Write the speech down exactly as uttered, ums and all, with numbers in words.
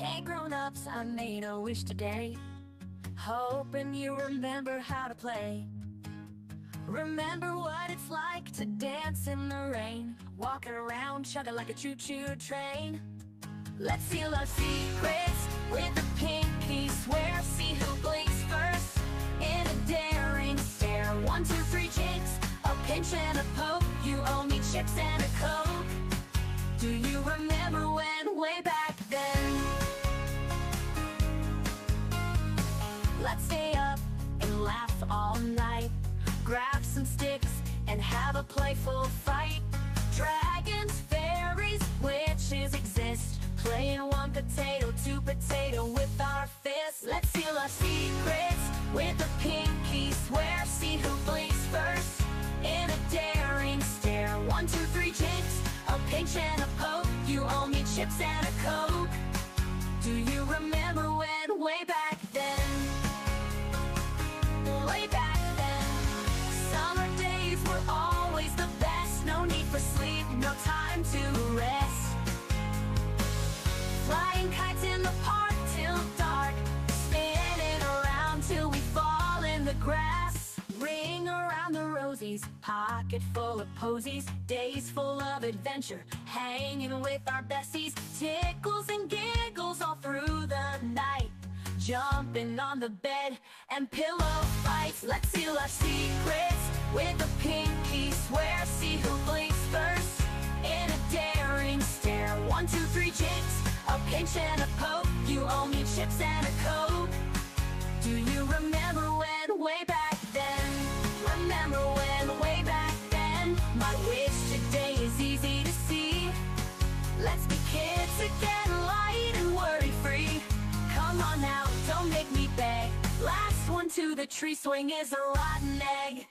Hey grown-ups, I made a wish today, hoping you remember how to play. Remember what it's like to dance in the rain, walking around chugging like a choo-choo train. Let's seal our secrets with a pinky swear, see who blinks first in a daring stare. One, two, three chicks, a pinch and a poke, you owe me chips and a coke. Do you remember when way back then? Let's stay up and laugh all night, grab some sticks and have a playful fight. Dragons, fairies, witches exist, playing one potato, two potato with our fists. Let's seal our secrets with a pinky swear, see who blinks first in a daring stare. One, two, three chicks, a pinch and a poke, you owe me chips and a coke. Do you remember when way back then? Way back then, summer days were always the best. No need for sleep, no time to rest. Flying kites in the park till dark, spinning around till we fall in the grass. Ring around the rosies, pocket full of posies, days full of adventure, hanging with our besties. Tickles and giggles all through the night, jumping on the bed and pillow fights. Let's seal our secrets with a pinky swear, see who blinks first in a daring stare. One, two, three chicks, a pinch and a poke, you owe me chips and a coke. Do you remember when way back then? Remember when way back then? My wish today is easy to see. Let's be kids again, light and worry-free. Come on now, don't make me beg. Last one to the tree swing is a rotten egg.